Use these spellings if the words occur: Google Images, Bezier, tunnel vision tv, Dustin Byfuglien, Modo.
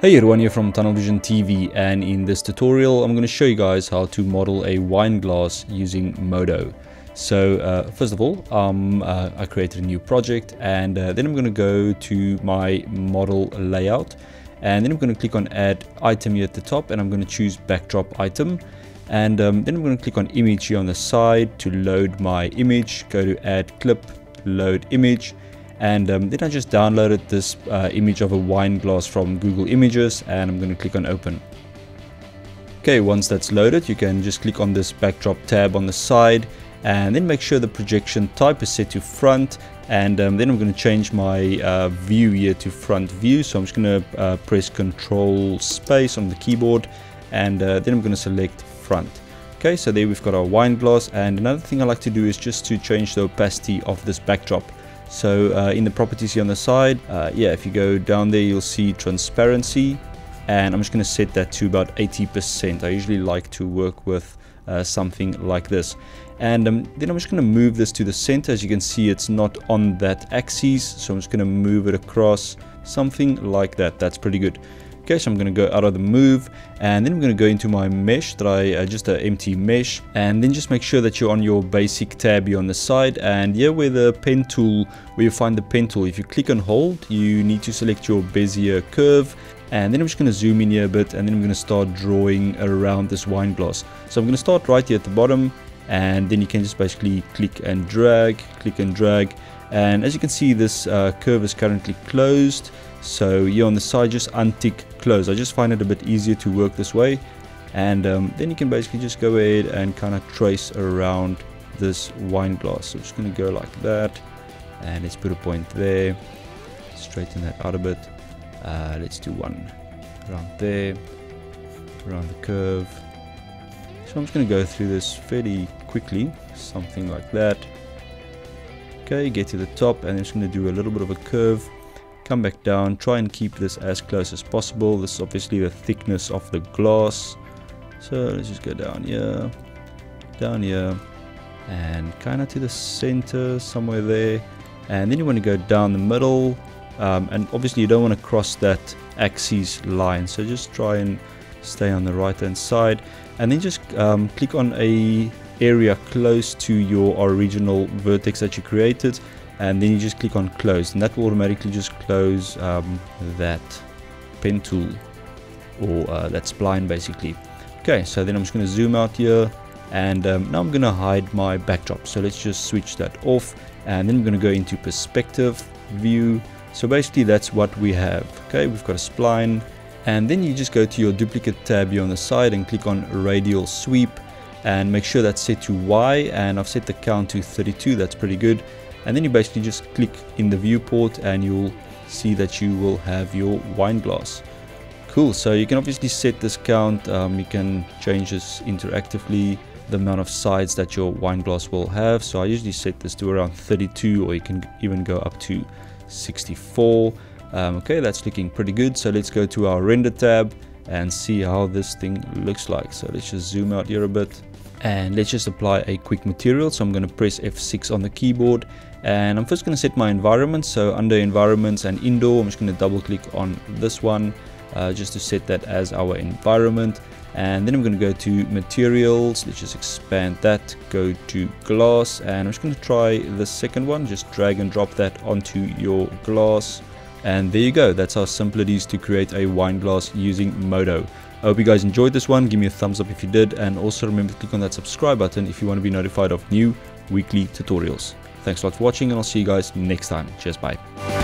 Hey everyone, here from Tunnel Vision TV, and in this tutorial I'm going to show you guys how to model a wine glass using Modo. So first of all, I created a new project, and then I'm going to go to my model layout, and then I'm going to click on add item here at the top, and I'm going to choose backdrop item, and then I'm going to click on image here on the side to load my image. Go to add clip, load image. And then I just downloaded this image of a wine glass from Google Images, and I'm going to click on open. Okay, once that's loaded, you can just click on this backdrop tab on the side, and then make sure the projection type is set to front, and then I'm going to change my view here to front view. So I'm just going to press Control space on the keyboard, and then I'm going to select front. Okay, so there we've got our wine glass, and another thing I like to do is just to change the opacity of this backdrop. So in the properties here on the side, if you go down there, you'll see transparency, and I'm just going to set that to about 80%. I usually like to work with something like this, and then I'm just going to move this to the center. As you can see, it's not on that axis, so I'm just going to move it across, something like that. That's pretty good. Okay, so I'm going to go out of the move, and then I'm going to go into my mesh that I just an empty mesh, and then just make sure that you're on your basic tab here on the side, and here where the pen tool, where you find the pen tool, if you click and hold, you need to select your Bezier curve, and then I'm just going to zoom in here a bit, and then I'm going to start drawing around this wine glass. So I'm going to start right here at the bottom, and then you can just basically click and drag, and as you can see, this curve is currently closed. So here on the side, just untick close. I just find it a bit easier to work this way, and then you can basically just go ahead and kind of trace around this wine glass. So I'm just going to go like that, and let's put a point there, straighten that out a bit. Let's do one around there, around the curve. So I'm just going to go through this fairly quickly, something like that. Okay, get to the top, and I'm just going to do a little bit of a curve. Come back down, try and keep this as close as possible. This is obviously the thickness of the glass. So let's just go down here, and kind of to the center, somewhere there. And then you want to go down the middle, and obviously you don't want to cross that axis line. So just try and stay on the right hand side, and then just click on a area close to your original vertex that you created, and then you just click on close, and that will automatically just close that pen tool, or that spline basically. Okay, so then I'm just going to zoom out here, and now I'm going to hide my backdrop, so let's just switch that off, and then I'm going to go into perspective view. So basically that's what we have. Okay, we've got a spline, and then you just go to your duplicate tab here on the side and click on radial sweep, and make sure that's set to Y, and I've set the count to 32. That's pretty good. And then you basically just click in the viewport, and you'll see that you will have your wine glass. Cool, so you can obviously set this count, you can change this interactively, the amount of sides that your wine glass will have. So I usually set this to around 32, or you can even go up to 64. Okay, that's looking pretty good. So let's go to our render tab and see how this thing looks like. So let's just zoom out here a bit, and let's just apply a quick material. So I'm going to press F6 on the keyboard, and I'm first going to set my environment. So under environments and indoor, I'm just going to double click on this one just to set that as our environment, and then I'm going to go to materials. Let's just expand that, go to glass, and I'm just going to try the second one. Just drag and drop that onto your glass, and there you go. That's how simple it is to create a wine glass using Modo. I hope you guys enjoyed this one. Give me a thumbs up if you did, and also remember to click on that subscribe button if you want to be notified of new weekly tutorials. Thanks a lot for watching, and I'll see you guys next time. Cheers, bye.